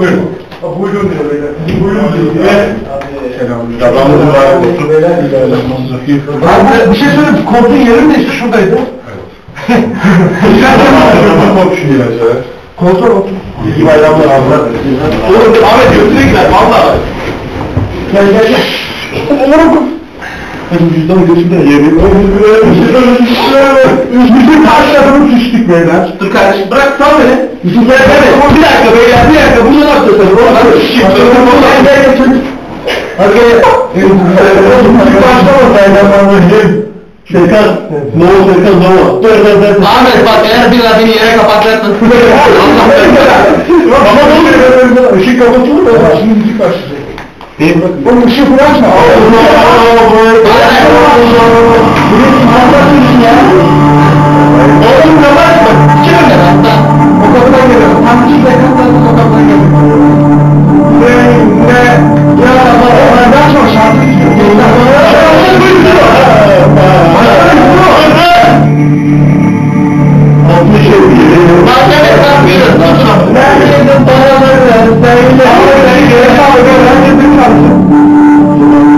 buyurun. Buyurun diyor beyler. Buyurun diyor. Selamünaleyküm. Bir şey söyleyeyim. Korkun yerim de işte şuradaydı. Evet. Koltuğa otur. İyi bayramlar abla. Oğlum Ahmet götüne gider valla. Gel gel gel. Oğlum. Benim cüzdanı götürdü de yemin. Bütün karşılarını düştük beyler. Dur kardeşim bırak sal beni. Bizim beyler beni. Bir dakika beyler bir dakika. Bunu da atıyorsanız. Hadi şişt. Hadi gel. Bütün karşılarını beyler. Serkan, ne olur Serkan, ne olur? Dur. Ahmet bak, eğer bir adını yere kapatırsan... Baba ne oluyor? Işık kapatılır mı? Şimdi müzik başlayacak. Değil mi? Oğlum ışığı bırakma. Anlatsın ya. Oğlum kapatma. İki önler hatta. O kapıdan geliyor. Hangi Serkan'dan bu kapıdan geliyor? Ne? Ya ben çok şartlı gidiyorum. Onların başarılı bir iki başarılı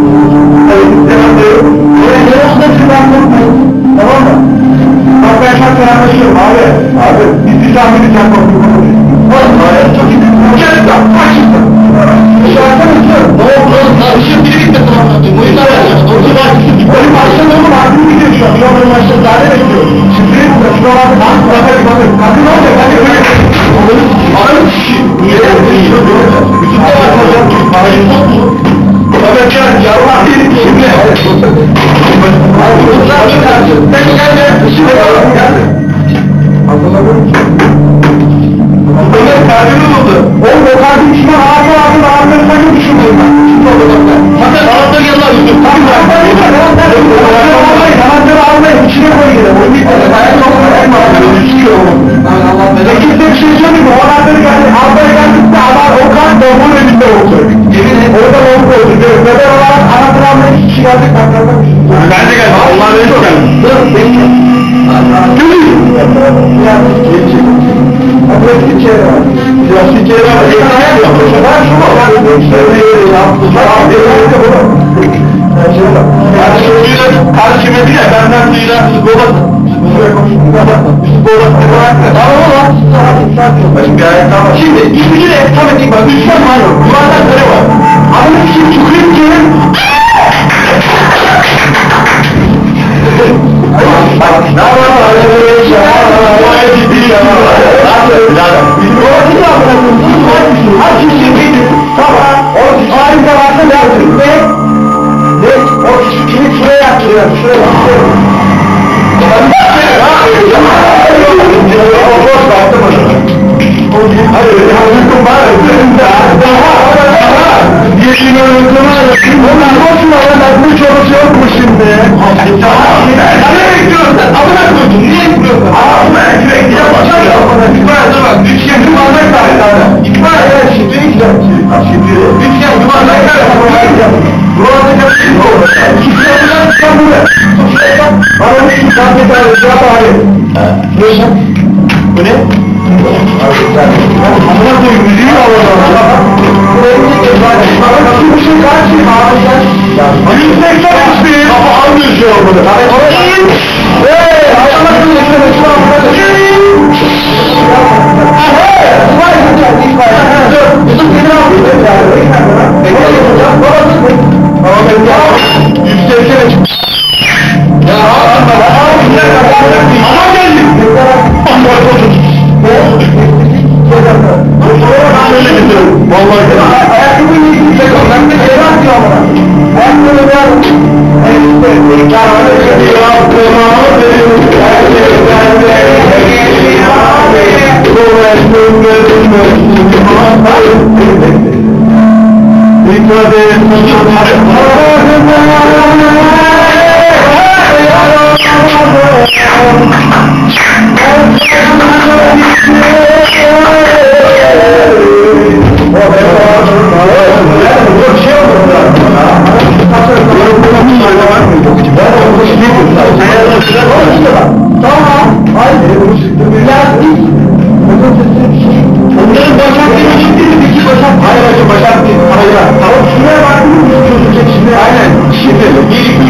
hayvan. Tamam şuraya baktınız çözecek şimdi. Aynen. Şifreli. 1,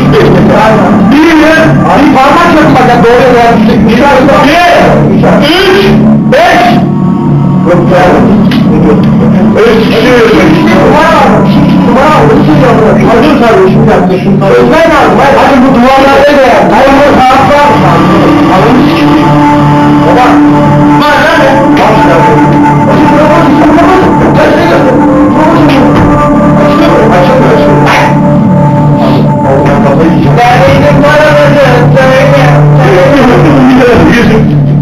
2, 3, 5. Aynen. Bir parmak yapacak. Doğru olarak düşecek. 1, 2, 3, 5. Yok ya. 3, 2, 3. Tamam, ıssız yapıyor. Hazır kardeşim yaptı, şunu tabi. Özmen lazım, hadi bu duvarlarda da yap. Hayır, bu sağlıklı yapma. Alın sikimi. Baba. Bana ne? Bak şuna koyun. Açın, kapatın, kapatın. Kaçın, kapatın. Açın. Allah'ım kafayı yiyeceğim. Derneğinin para verin, derneğin.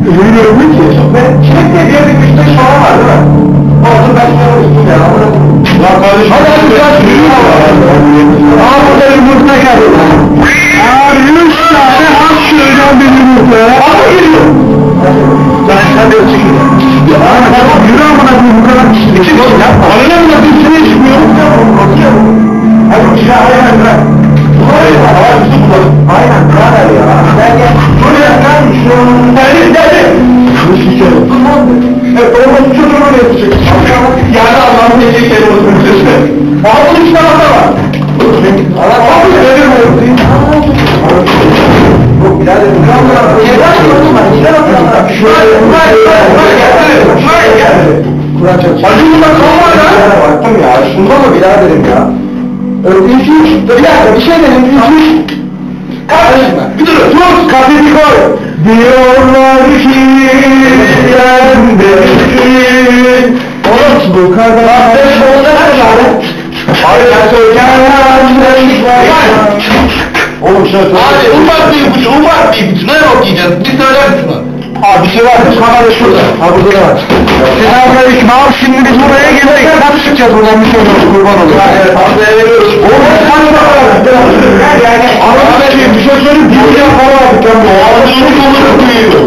Yürüyorum değil ki. Çilekle diye bir güçte şuan var değil mi? Olsun ben şuna koyun ya. Lan kardeşim. Hadi hadi. Ağabey yumurta geldi. Ağabey 100 tane akşöyden bir yumurta. Ağabey geliyor. Lan sen de öteki gibi. Yürü amına bu kadar kişilik. Ağabey amına bir sene çıkmıyor. Hadi kira ayağına bırak. Hayır. Ağabey bizi bulalım. Aynen birader ya. Gel gel. Buraya gel. Derdi. Olmaz çocuğunu ne yapacak? Yani Allah'ın diyecekleri olsun. Ağabey hiç tarafta var. Abi ölüm oldu. Yok birader. Yerden yoksun ben. Yerden atıyorlar. Şöyle. Şöyle gel. Hacı bundan kalma ya. Baktım ya. Şunda mı biraderim ya? 3-3. Bir dakika bir şey dedim. 3-3. Kardeşim ben. Bir durun. Dur. Kafesi koy. Diyorlar ki sende ki oğlum bu kadar. Kardeş olacak herhalde. Hayır ufak bir ipucu ne okuyacağız? Bir söyler misin? Abi bir şey var mı? Kamerada şurada. Ha burada da var. Selamünaleyküm abi şimdi biz buraya geldik. Nasıl çıkacağız buradan bir şey olacak kurban olur. Evet abi veriyoruz. Oğlum kaç para var? Yani anlatayım bir şey söyleyeyim. Bilgiler para var bir tane. Ağzını doldurur duyuyor.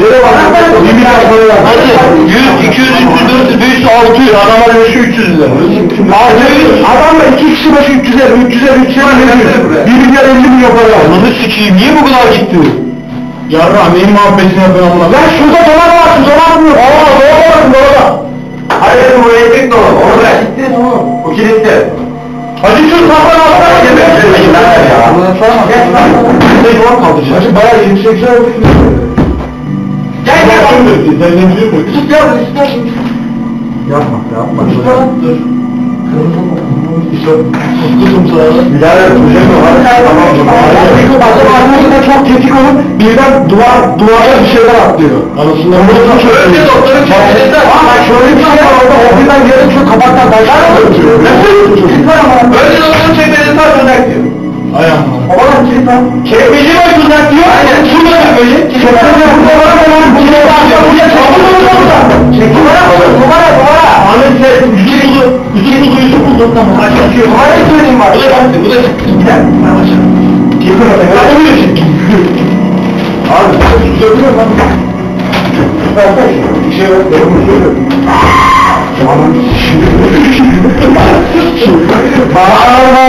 Nereye bak? Bilgiler para var. Hadi 100, 200, 300, 400, 500, 600. Adama başı 300 lira. Adamla 2 kişi başı 300'er. 1,50 milyon para var. Bunu sikiyim niye bu kadar gitti? Yarra neyin muhabbetini yapıyor Allah? Lan şurada dolar var, şu dolar mı? Aa dolar. Hayır bu elektrik dolar. Orada gitti oğlum. Bu kilitli. Hadi şu safran alsana. Yeter ya. Gel dolar kaldıracak. Hacı bayağı 28 lira. Gel. Tut ya bunu istersin. Yapma. Dur. Kızım sana. Bilader duracak mı? Tamam. Çok tetik olur. Birden duvara bir şeyler atlıyor. Anasını anasını şöyle. Önce doktorun kendisi. Ama şöyle bir şey var orada. O birden yarın şu kapaktan taşlar ötürüyor. Nasıl ötürüyor? Önce doktorun çekmecesi atacak diyor. Ayağımla. Oğlan çekmecesi. Çekmeci mi atacak diyor? Aynen. Şurada bir böyle. Çekmecesi burada var mı? Çekmecesi atacak. Buraya çekmecesi atacak. Çekmecesi. Anasını İki duyusu buldum. Açık diyor. Hayır söyleyeyim bak. Bu da çıktı. Bir dakika. Ben açalım. Çekil orada. Ya o bir şey. Abi. Söylüyor lan. Bir şey yok. Ben bunu söylüyorum. Bağırma.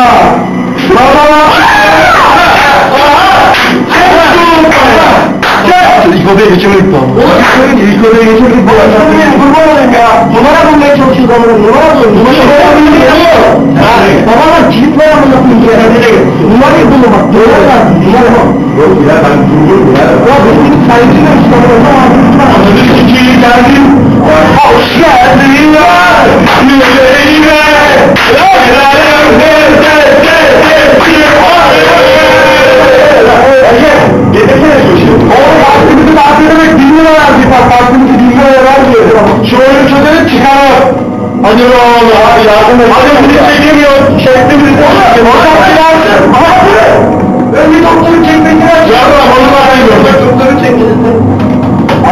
İlk odaya geçirdik lan. Oğlum söyleyin. İlk odaya geçirdik. Kurban olayım ya. Numara bulmaya çalışıyoruz ama. Numara bulun. Babalar kilit var ama nasıl incelenecek? Numarayı bulunmak. Doğru lan. Numara mı? Yok ya ben durdurum ya. Ya benim sayıcı da işte. Anladın ki kilit geldim. Hoş geldin ya. Yüreğime. Yüreğim de. Yedekler yaşıyor. Oğlum aklımızı dağıt edemek bilmiyor herhalde. Aklımızı bilmiyor herhalde. Şu oyunu çözelim çıkaralım. Hadi be oğlum. Hadi yardım et. Hadi bunu çekemiyor. Şeklimiz de olsun. Hocam bir yardım. Hadi. Önce doktorun çekmesi var. Yardım onu da ayırıyorum. Doktorun çekmesi.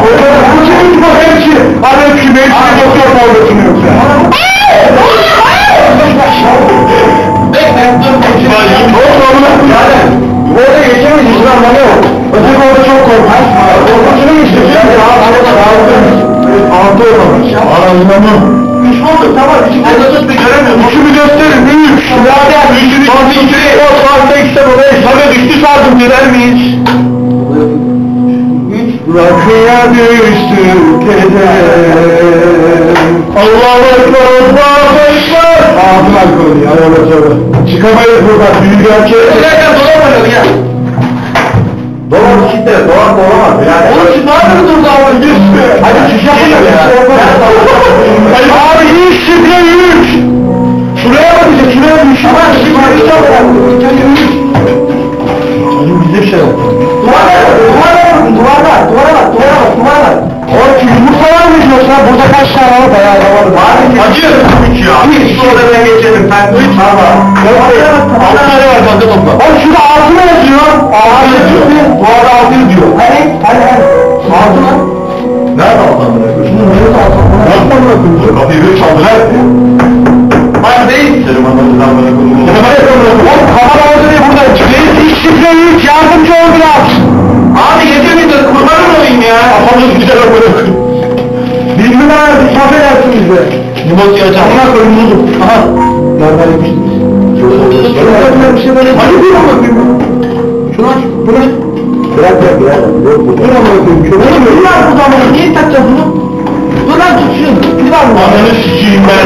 Hocam bunu çekmesi var hepsi. Hadi hepsi mevcut doktor formatını yoksa. Orada geçemeyiz lan bana yok. Öteki orada çok korkmaz. Korkmasını mı istiyorsun? Orada dağılıyoruz. Altı olmamış. Aranlamı. Üç bulduk tamam. Orada tut bir göremiyorum. Üçümü gösterin. Üç. Zaten üçümü. Son iki. Dört. Farklı ikisi bu. Beş. Tabii düştü sardım. Gider miyiz? Üç. Rakıya düştük eder. Allah'a emanet olun. Ekber! Ağzım alkolü ya, yola söyle. Çıkamayız buradan, büyük erkeğe. Öyleyken dolamadım ya. Dolar işte, dolar dolamaz yani. Oğlum şimdi ne yapıyorsunuz abi? Yüz mü? Hadi şişeyi ya. Abi yüz şifre yürük. Şuraya bakacak, şuraya yürük. Ama şifre yürük. Çocuk bize bir şey yaptı. Duvara bak. Oğlum yumurta var mı diyorsun? Burada kaç tane var? Bayağı yavaş. Hacı! Hiç orada ben geçerim. Ben hiç valla. Altı tane var bende topla. Oğlum şurada altı mı yazıyor? Altı yazıyor. Duvarda altı yazıyor. Hani. Altı mı? Nerede altı mı yazıyorsun? Nerede altı mı? Altı mı yazıyorsun? Kapıyı böyle çaldılar. Hayır değil. Senin anladığından bana kurulur. Senin bana kurulur. Oğlum kafalar orada değil burada. Reis iş şifre yük. Yardımcı ol biraz. Abi getirmeyeceğiz. Kurbanım olayım ya. Kafamız güzel okuyoruz. Bilmem abi. İsaf edersin bize. Limosya açalım. Onlar koyumuzum. Aha. Nereden yapıştınız? Şöyle bir şey böyle. Hadi bir an bakayım. Şunu aç. Bırak. Bırak. Dur ama bakayım. Dur lan buradan bakayım. Niye takacağız bunu? Dur lan tut şunu. Dur lan bunu. Ananı şişeyim ben.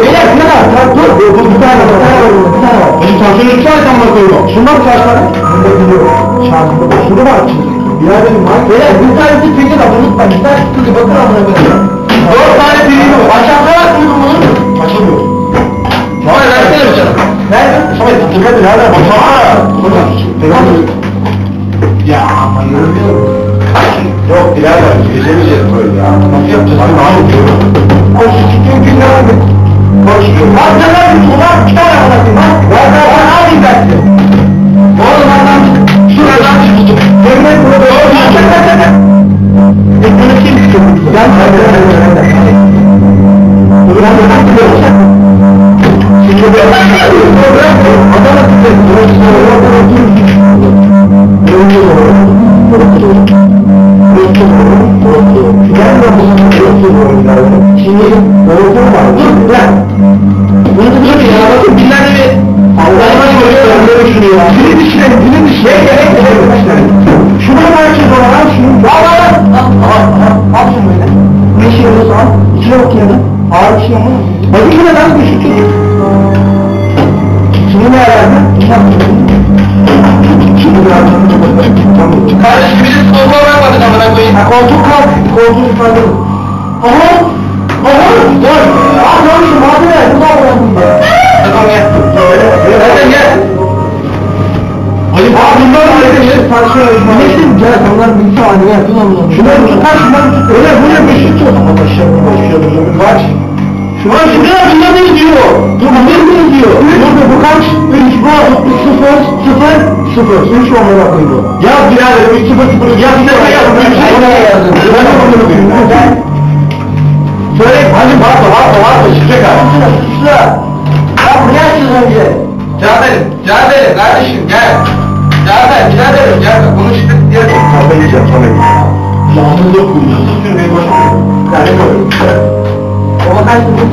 Beyler bir tane var. Dur. Bir tane var. Hacı taşını tutarsan bakıyorum. Şunlar taşlar. Bunda biliyorum. Şarkıda da şunu var. Ya benim var. Beyler bir tanesi peki de unutma. Bir tanesi kızı bakın amına bakıyorum. 4 tane peki var. Aşağıda var mı bunu? Açılmıyor. Hayır versene bir canım. Nerede? Şöyle tutturma bir yerden baksana. Buradan. Ya aman yoruluyorum. Yok birader geçemeyeceğiz böyle ya. Nasıl yapacağız? Hadi ne yapıyorum? Koş çıkıyor günler mi? Koş çıkıyor. Hazırlar mısın? Ulan bir tane anlatayım ha? Ben alayım dersin. Oğlum adam şuradan çıktım. Dönmek burada. Oğlum çıkacak. Ekranı kim çıkıyor? Yan çıkıyor. Ulan adam çıkıyor. Şimdi ben anlatıyorum. Adam çıkıyor. Şimdi doğrudan var. Dur bırak. Bunu tutacak ya. Bakın binler gibi. Allah'ıma soruyor. Ben de düşünüyor. Dilin dişine. Gerek. Şuna karşı zorlan. Şunu. Al. Al şunu böyle. Beş yıldır al. İçine okuyalım. Ağır bir şey ama. Bakın yine ben düşüküyor. Şimdi ne herhalde? Şimdi biraz. Kardeşim birisi koltuğa bakmadın amına koyayım. Koltuk kalk. Koltuğu ifade. Aha! Dur! Ah görmüşüm abi ne? Bu da oranın da. Tamam gel. Hadi gel. Ayıp abi bunlar mı? Nesin? Gel onlar bir saniye gel. Şunları tutar şunları tut. Öyle buraya bir şey tut. Ama başlayalım. Kaç? Şunlar şuraya bunlar ne diyor? Dur bunlar ne diyor? Dur bu kaç? 3 bu 0 0 0 3 onlara koydu. Ya birader 3 0 0 ya bir defa yaz. Onlara yazdım. Ben de bunu koyayım. Söyle hadi bakma şişecek abi. Şişle. Bak ne açtın önce? Cafer'im kardeşim gel. Cafer bunu şişle diye. Tabi yiyeceğim. Yağmur yok bu ya. Sözünü beni başlıyor. Yani koyuyorum. Baba kaç mısın?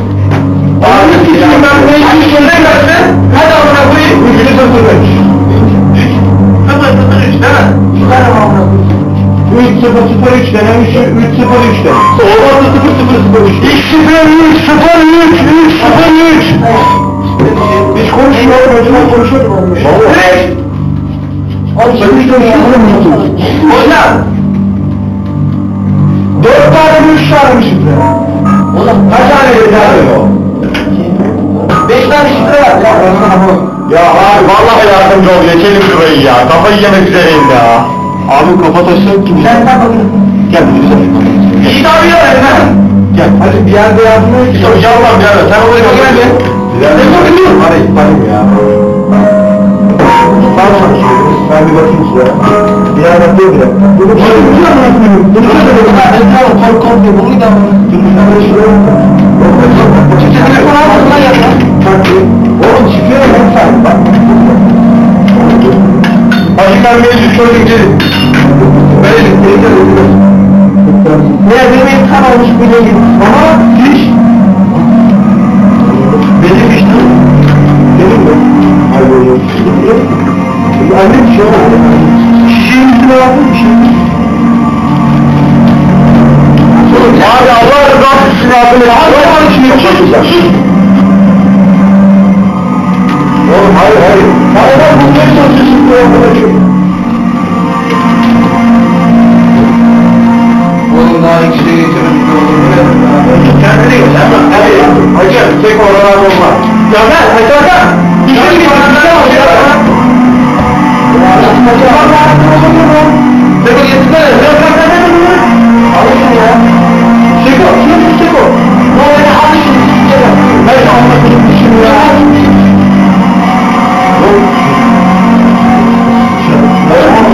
Abi şişim ben bunu hiç düşündüğüm kaçtın. Hadi amına koyayım. Üçünü sıfırmış. 3 0 0 3 değil mi? Şu kadar amına koyayım. 3-0-0-3 denemişim, 3-0-3 denemişim. Olmazsa 0-0-0-3. 3-0-3-0-3-3-0-3. Hiç konuşmuyorum, önceden konuşuyordum oğlum. Hiç! Abi şimdi konuşuyordum mutluluk. Hocam! 4 tane mi 3 tane mi şifre? Oğlum kaç tane yeterli o? 5 tane şifre var. Ya abi vallahi yardımcı ol, geçelim burayı ya. Kafayı yemek üzereyim ya. Abi kafa taşıyorum ki... Sen bakın. Gel güzel. İyi tabi ya hemen. Gel. Hadi bir yerde yardım et. Tabi yavrum bir yerde. Sen oraya gel be. Ne soruyorsun? Parayı tutarım ya. Sağ olun. Ben bir bakayım size. Bir yerde değil bile. Bunu biliyor musun? Bunu biliyor musun? Ben sana korkum diye bunu da mı? Bunu da şuraya mı? Çiftçe telefon almasın lan yanına. Oğlum çiftçeye ben sahip bak. Başkan mevcut çözdüm gelin. Böyle gitmeyeceğiz ediyoruz. Ne demek kan olmuş bile git. Ama hiç. Benim işte. Benim mi? Hayır oluyor. Annem şey olmadı. Şişeyi üstüne yaptım bir şey. Abi Allah razı olsun. Abi Allah razı olsun. Çok güzel. Oğlum hayır hayır. Hayır hayır bulmaya çalışıyorsun bu arkadaşım. Oğlum daha ikisini getirdim. Kendine git. Evet. Hacı tek oralar olmaz. Ya ben hacı hacı. Düşün git. Seko getirsene. Alışın ya. Seko. Şurası Seko. Bu oyunu alışın. Ben de anlatırım. Düşün ya. Yavaş,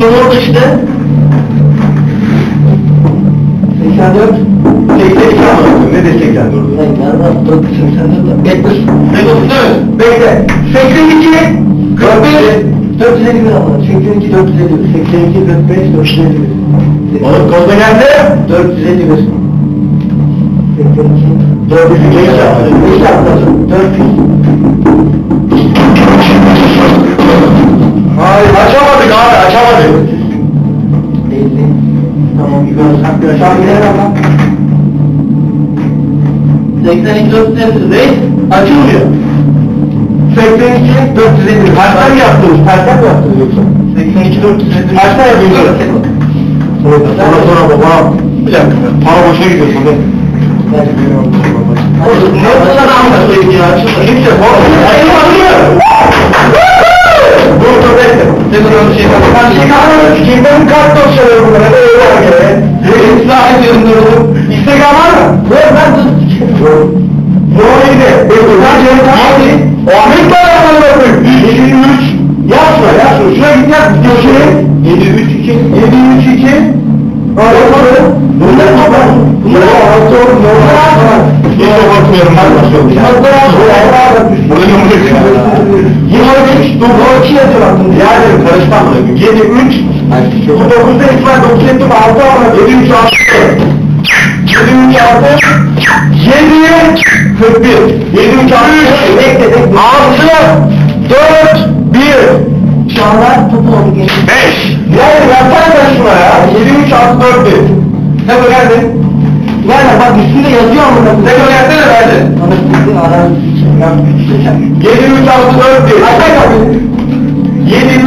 ne oldu işte? 84, 82 anlattım. Ne de 84? 84, 84, 70. 79, bekle. 82, 45. 451 anlattım. 82, 451. 82, 45, 451. Oğlum kolda geldi. 451. 82, 451. 5 anlattım. 5 anlattım. 400. Hayır, açamadık abi, açamadık. 50. Tamam, yukarısak bir aşağı gidelim ama. 82, 435, açılmıyor. 82, 450, kaçta mı yaptınız? Kaçta mı yaptınız yoksa? 82, 450, kaçta yapıyorsunuz? Sonra babam, bir dakika, para boşa gidiyorsun be. Ne kadar anlaşılıyor ya? Kimse korkmuyor. Hayır, anlıyor. Burada bekle. Tekrar bir şey yapalım. Ben şey kalmadım ki. Benim kart dosyalarım bunlara. Ne olur ki? İslah ediyorum durumu. İstekam var mı? Yok ben dur. Zorluydu. Ben canım kalmadı. Ahmet de ayaklarına bakıyorum. 7-3. Yazma yazma. Şuraya git yaz. Köşeye. 7-3-2. 7-3-2. Yapalım. Bunlar yapalım. Bunlar yapalım. Bunlar yapalım. Hiç de bakmıyorum. Ben bakıyorum. Bunlar yapalım. Bunlar yapalım. 9-2 yazıyor aslında. Yani karışmam lazım. 7-3. Bu 9'da İsmail 9-7 mi? 6 ama 7-3-6. 7-3-6. 7-41. 7-3-6. Bekle bekle. 6-4-1. Şu anda topu oldu. 5. Yani yapsana şuna ya. 7-3-6-4-1. Ne bu geldi? Yani bak üstünde yazıyor mu? Ne bu geldi de verdi? Ama şimdi aramızda. 7-3-6-4-1 Açay kapıyı 7-3-6-4-1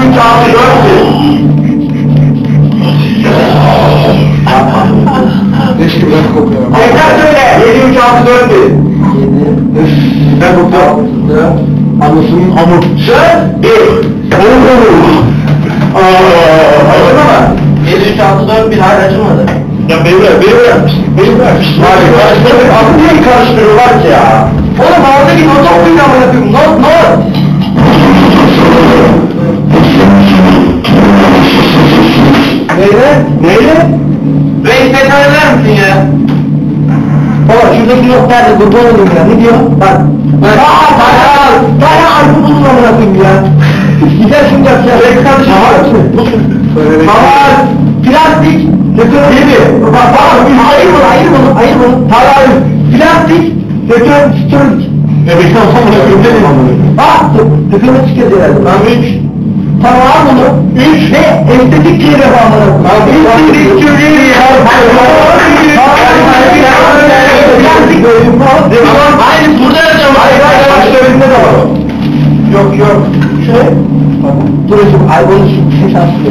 Eşki ben kokuyorum. Tekrar söyle 7-3-6-4-1 Ben kokuyorum. Anasının hamur. Söz 1 Açın ama 7-3-6-4-1 hala açılmadı. Ya beni yapmışsın. Beni yapmışsın. Niye karıştırıyorlar ki ya? Oğlum ağzına git, o top bir damla yapıyorum, not! Neyle? Neyle? Reis tekrar eder misin ya? Baba şuradaki not nerede, kurban olayım ya, ne diyor? Bak! Aaa! Bayağı arka bulun amına koyayım ya! Gider şimdi yap ya, reis kardeşim! Tamam! Plastik! Gibi! Bak ayır bunu, ayır bunu, ayır bunu! Hayır! Plastik! Tekrar çıkıyoruz. Bebekten sonra öpüldü mi? Ah! Tekrar çıkıyoruz herhalde. Tamam 3. Tamam bunu. 3 ve estetik diye de bağlanır. Estetik çöreği ya. Hayır burada yazacağım. Hayır hayır başlarında da var. Yok yok. Şöyle. Dur hocam. Ay bunu şimdi şanslı.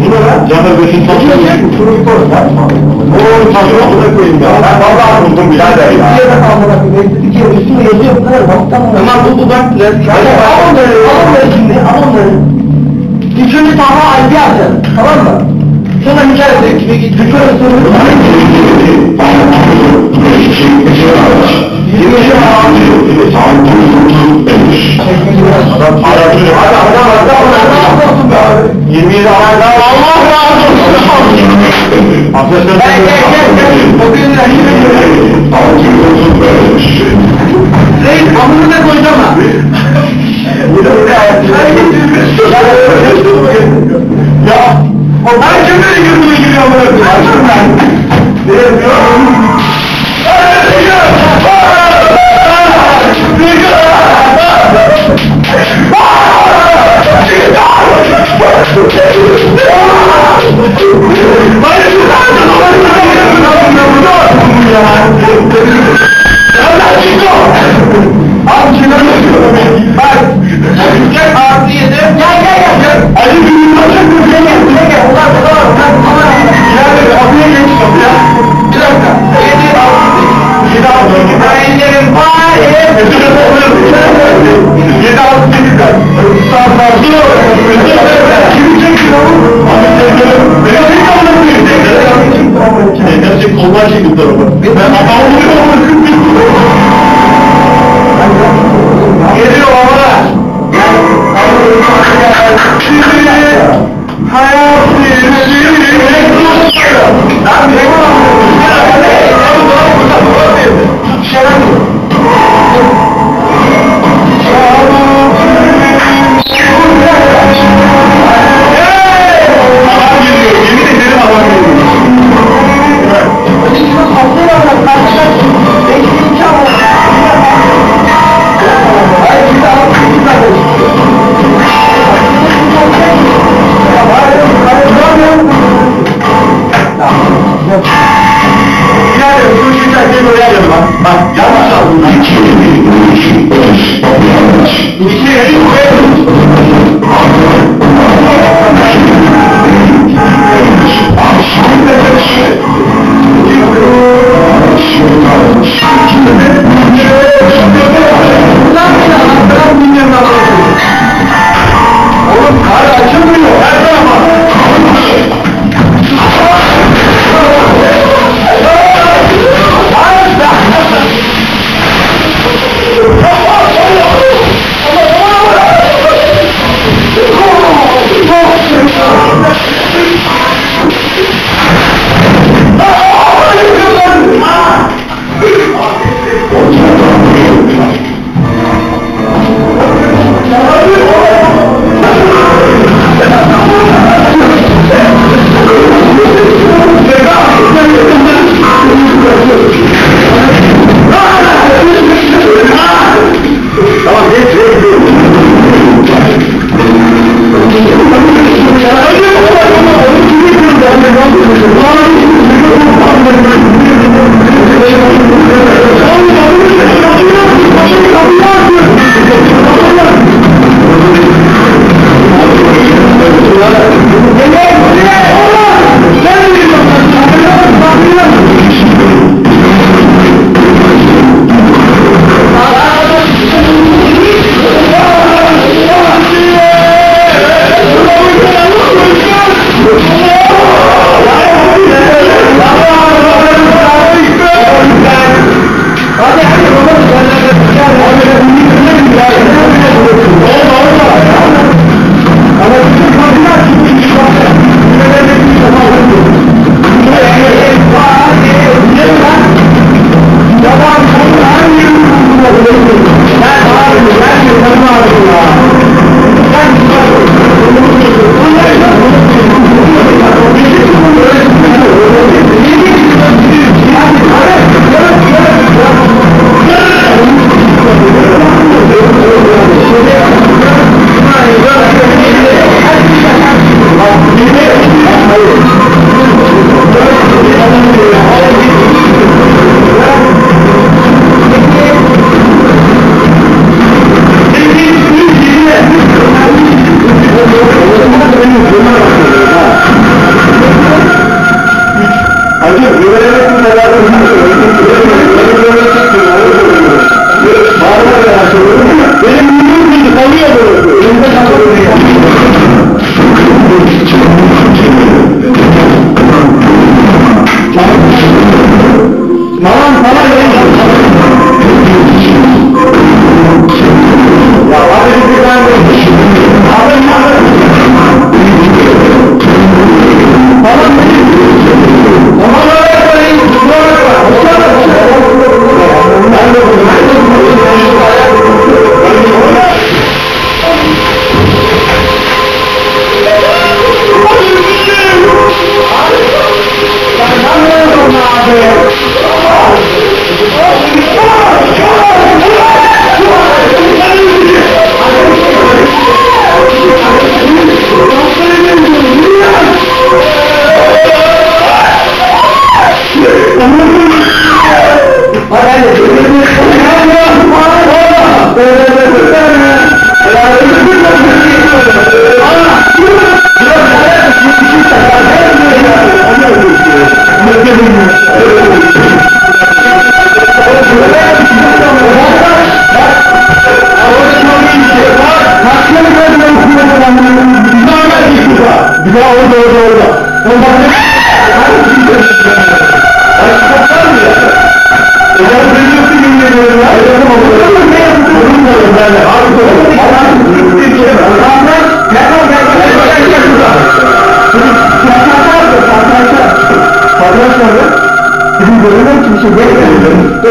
Bu ne lan? Canlar göğsünü taşıyorsun. Şunu bir koru lan. Oğlum taşıyor da koyayım ya. Ben vallahi buldum birader ya. Bir yere kalmadan bir mevcut iki üstüne yazıyor. Tamam buldu ben. Al onları. Al onları şimdi. Al onları. Üçüncü tabağa albi atacağız. Tamam mı? Sonra hücret edelim. Şimdi git. Üçüncü soru. Geliyor. Şimdi böyle bir şey böyle.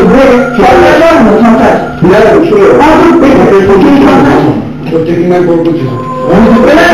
Böyle. Çarpacağım mı? Çarpacağım. Bilal uçuruyor. Hazır peki. Ötekinden korkutuyor. Onu tutmayın.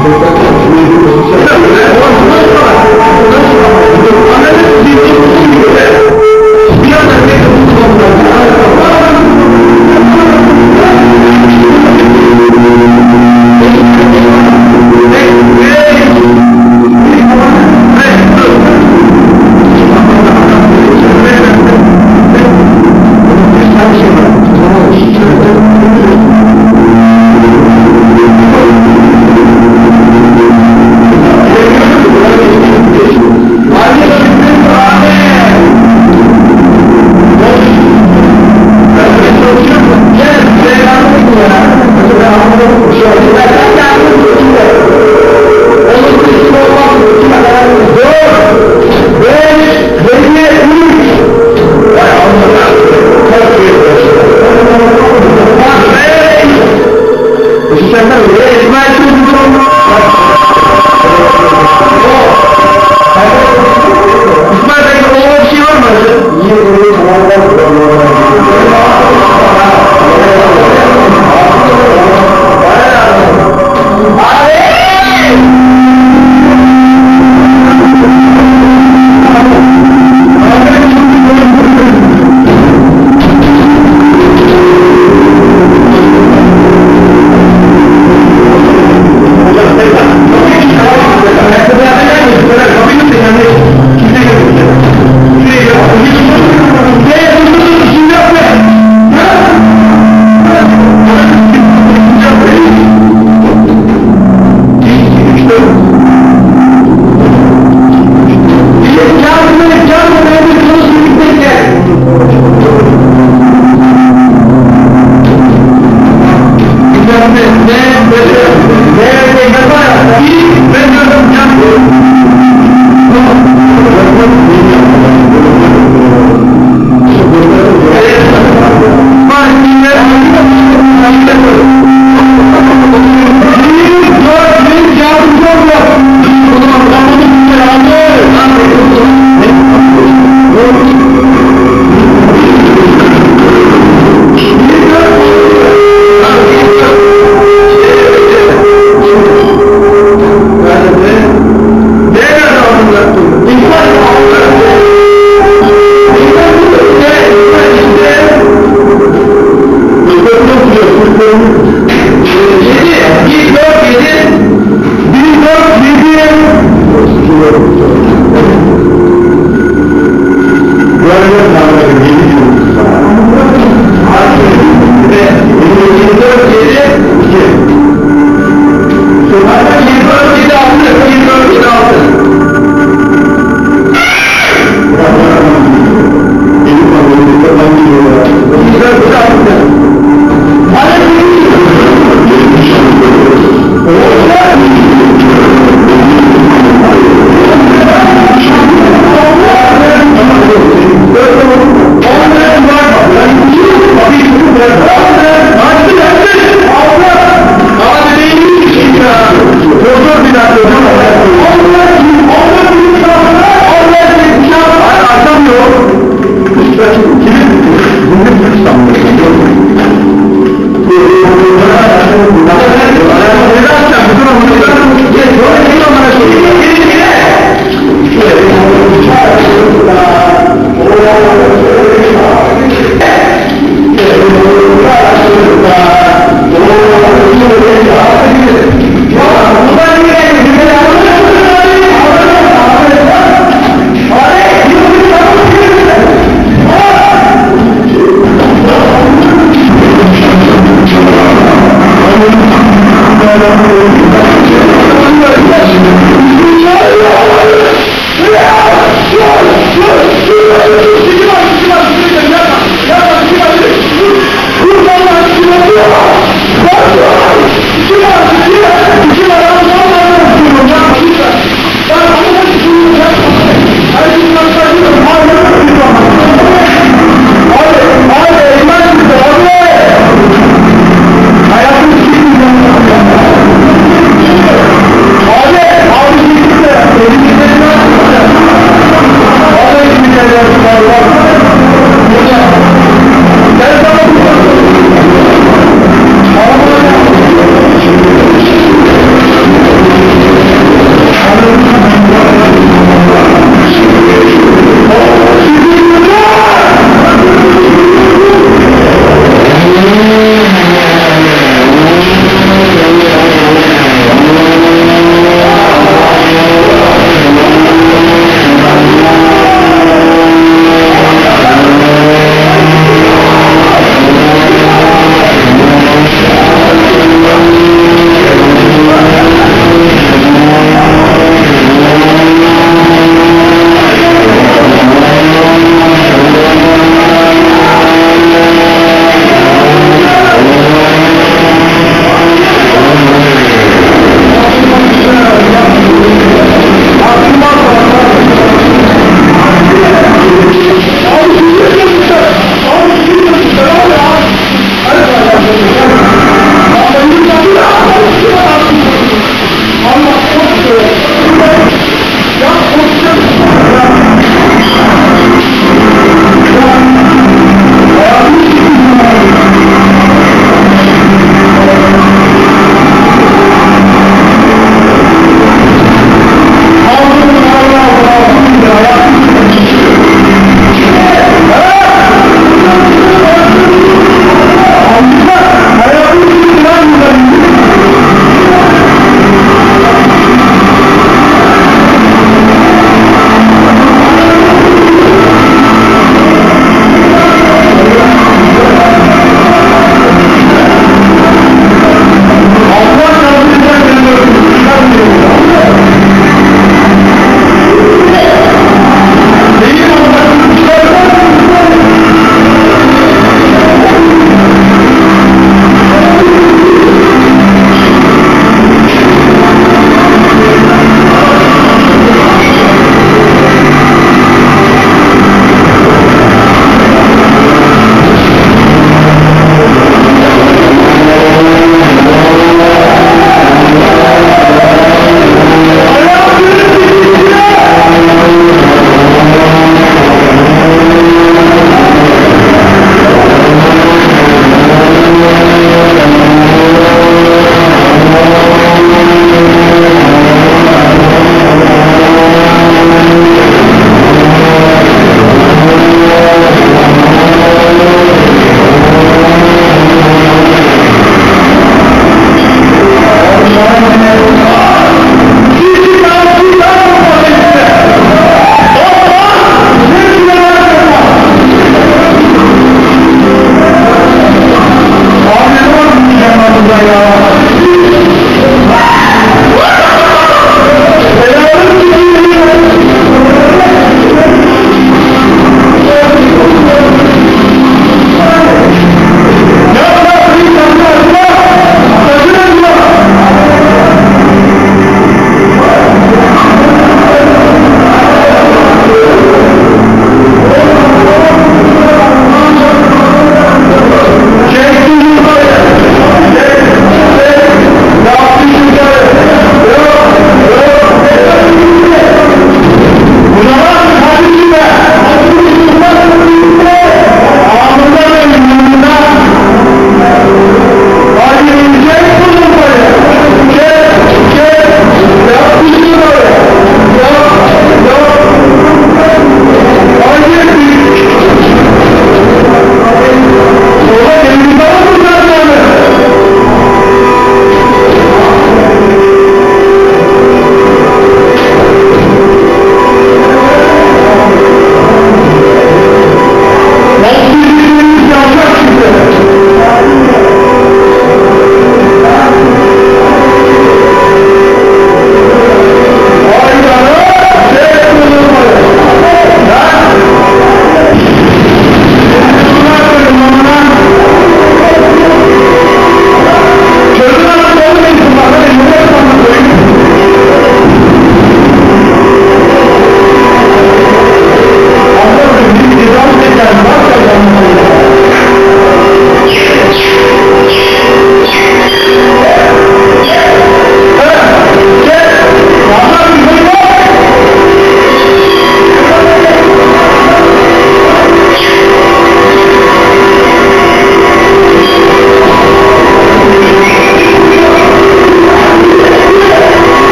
What?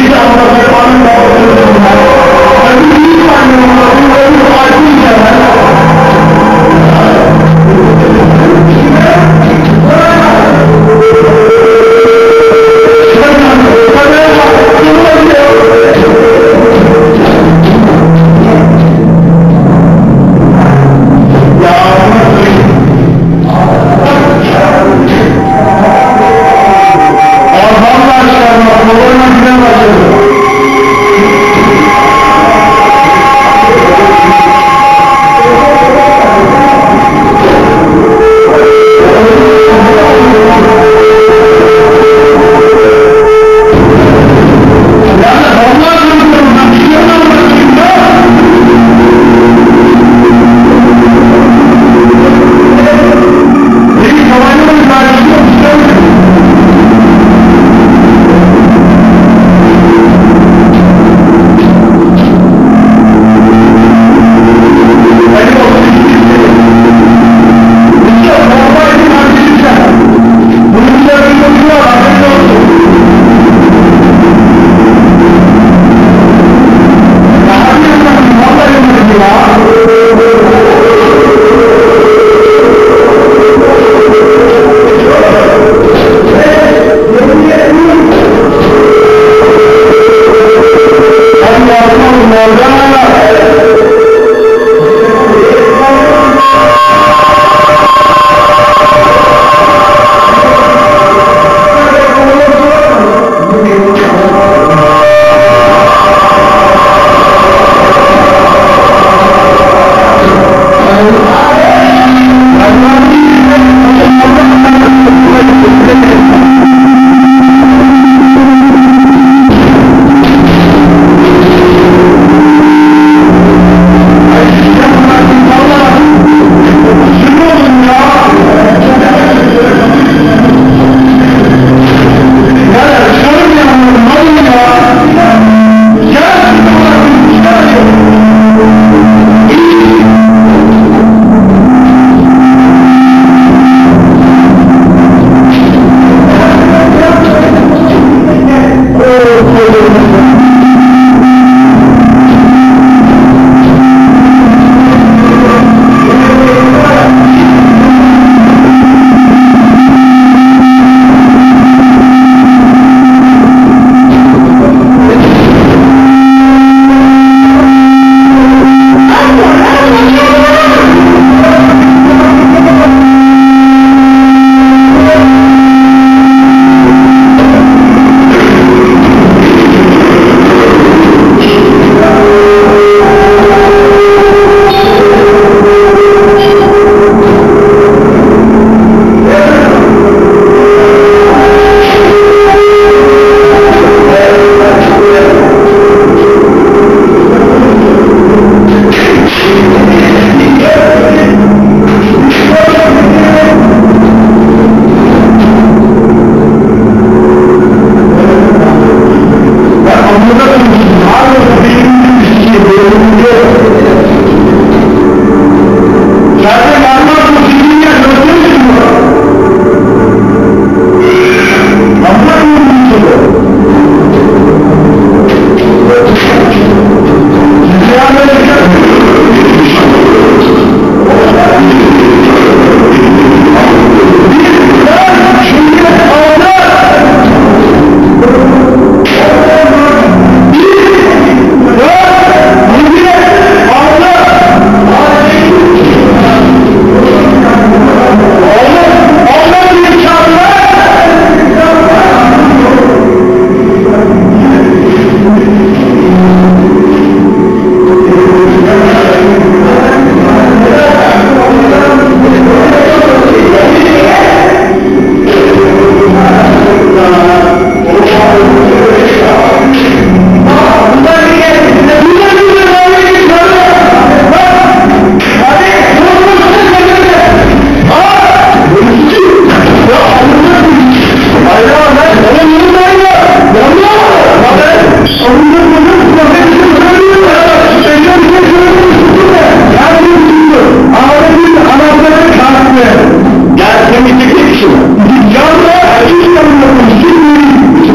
Can you take a picture?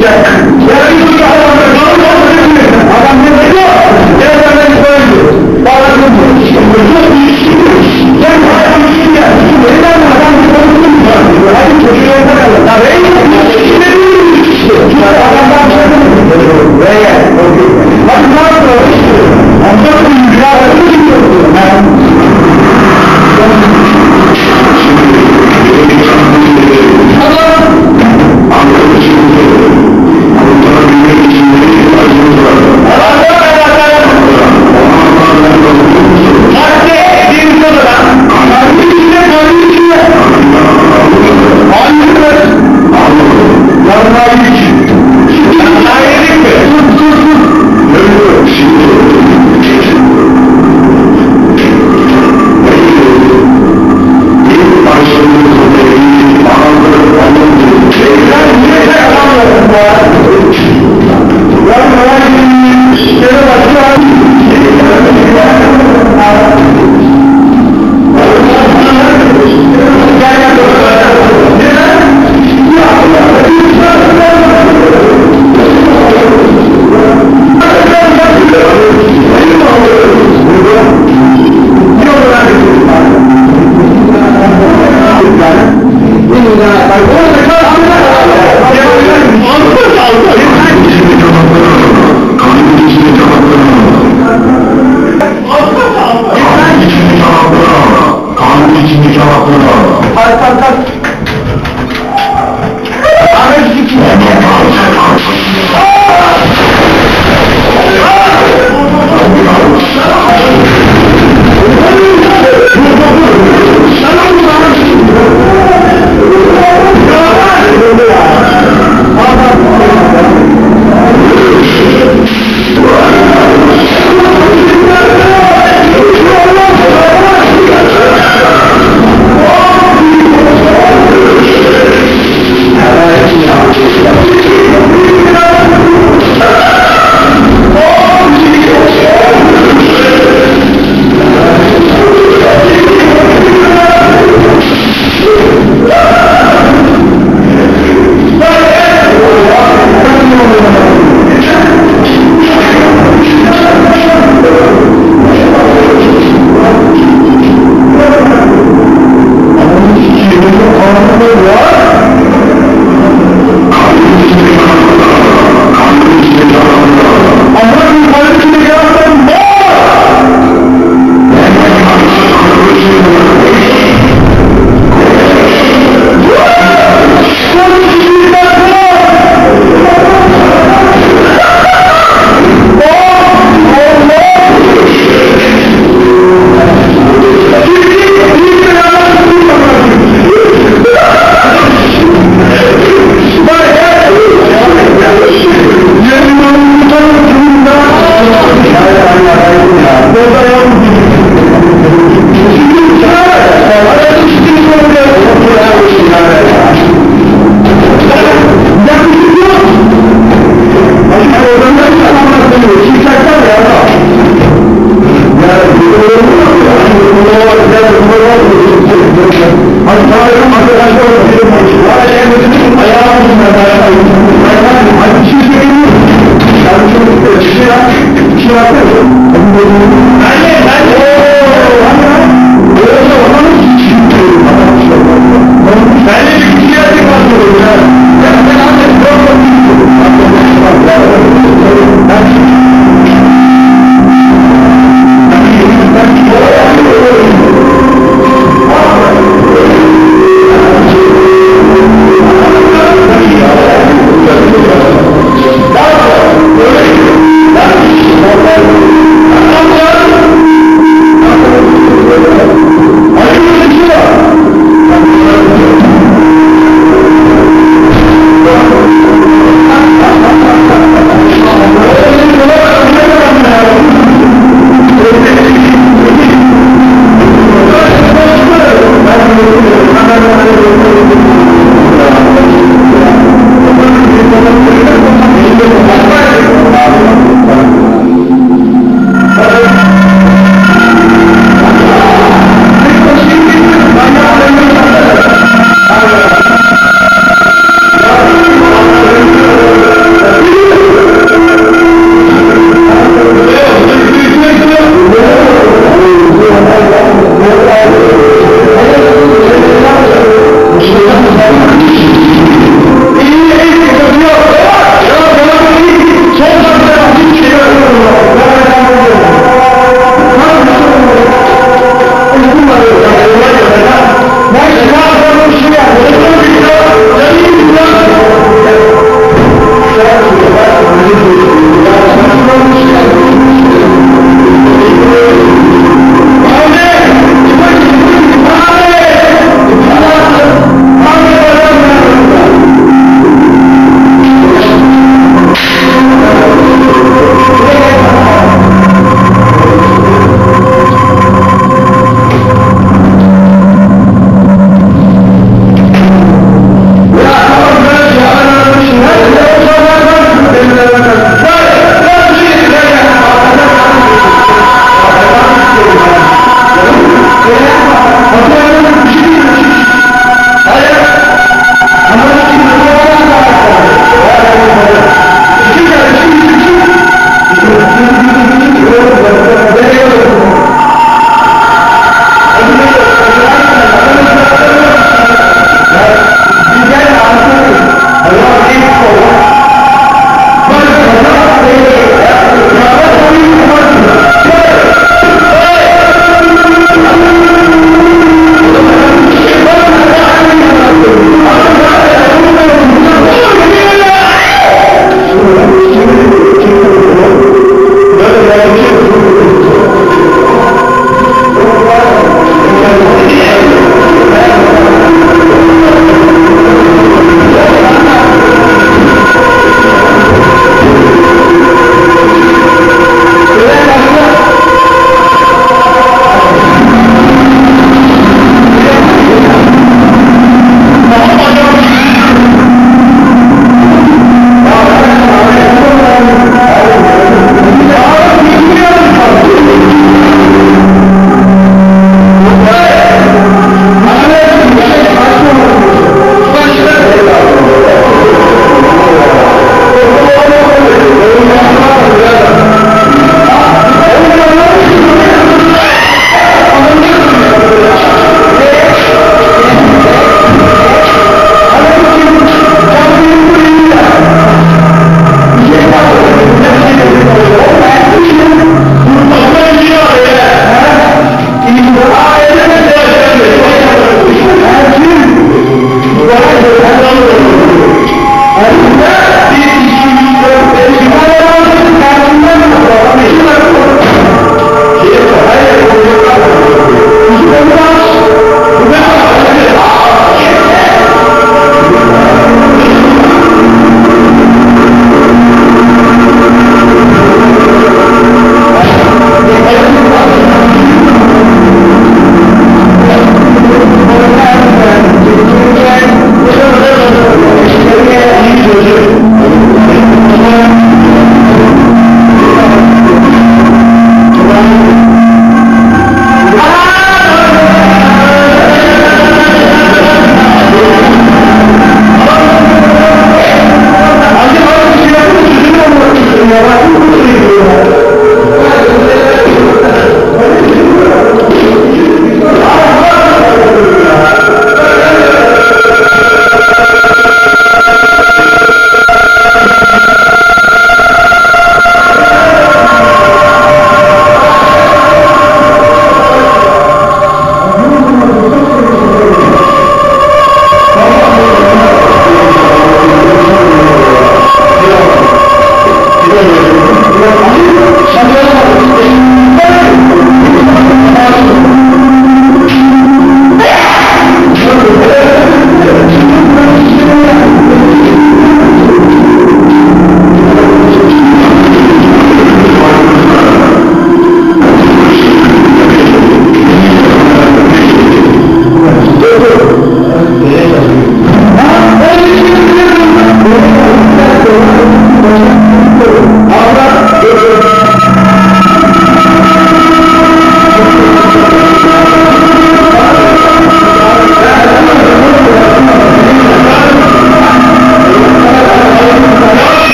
Can you take a picture?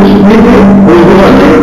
nedir? Uygulaması.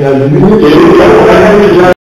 Yani 104 çocuk.